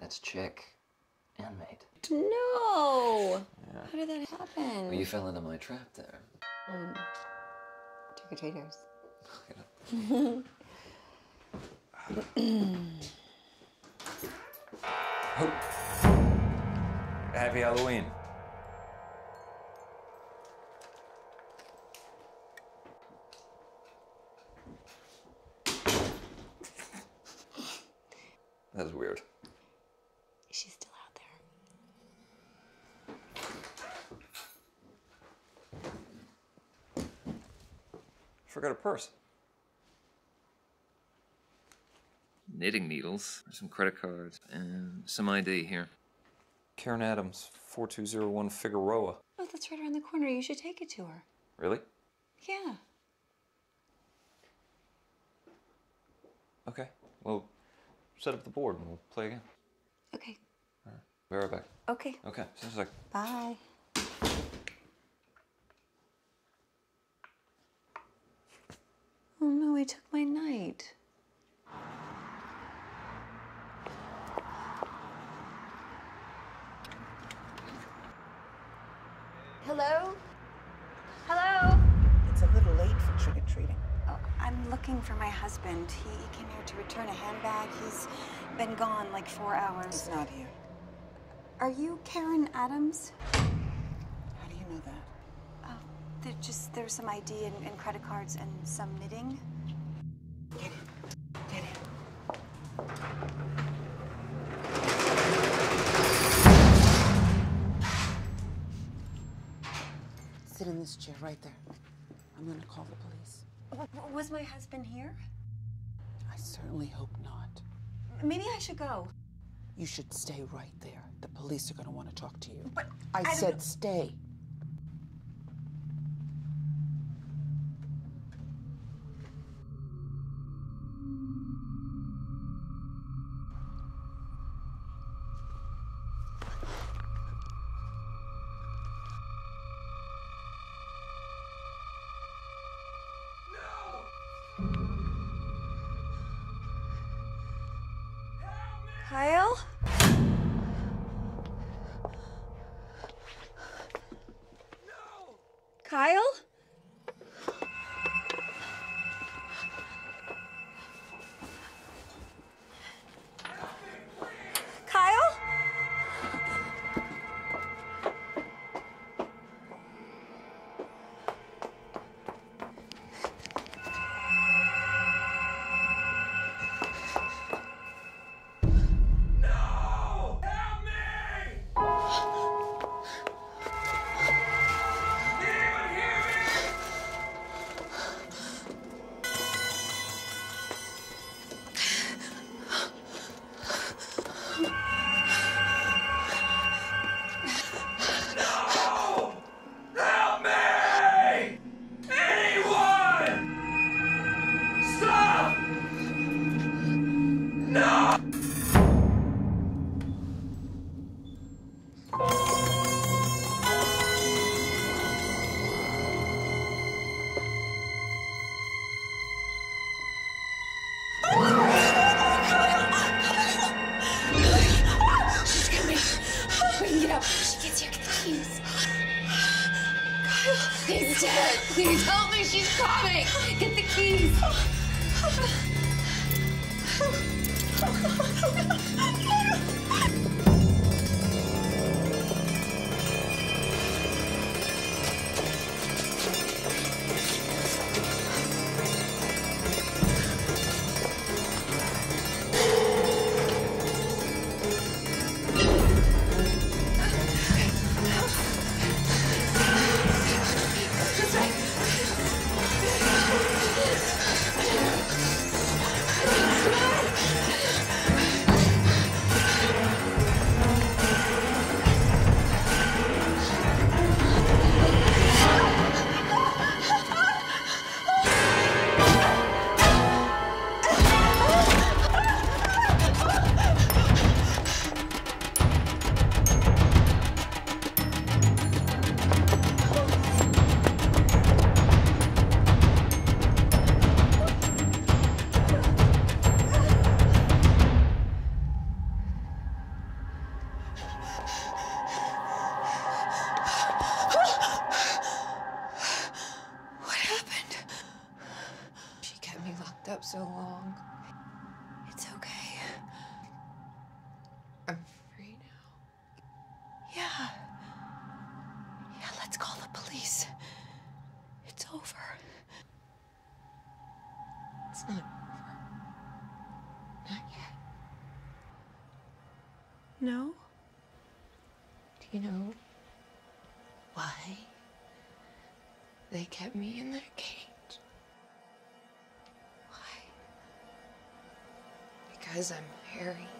that's chick and mate. No! Yeah. How did that happen? Well, you fell into my trap there. Trick or treaters. Happy Halloween. That was weird. She's still out there. Forgot her purse. Knitting needles, some credit cards, and some ID here. Karen Adams, 4201 Figueroa. Oh, that's right around the corner. You should take it to her. Really? Yeah. Okay. Well, set up the board and we'll play again. Okay. All right. Be right back. Okay. Okay. Sounds like. Bye. Oh no, he took my night. Hello? Hello? It's a little late for trick-or-treating. Oh, I'm looking for my husband. He came here to return a handbag. He's been gone like 4 hours. He's not here. Are you Karen Adams? How do you know that? Oh, there's some ID and credit cards and some knitting. Get in. Get in. Sit in this chair right there. I'm gonna call the police. Was my husband here? I certainly hope not. Maybe I should go. You should stay right there. The police are gonna want to talk to you. But I said stay. Kyle? No! Kyle? Kyle? He's dead. Please help me. She's coming. Get the keys. up so long. It's okay. I'm free now. Yeah. Yeah, let's call the police. It's over. It's not over. Not yet. No? Do you know why they kept me in that cage? Why? Because I'm Harry.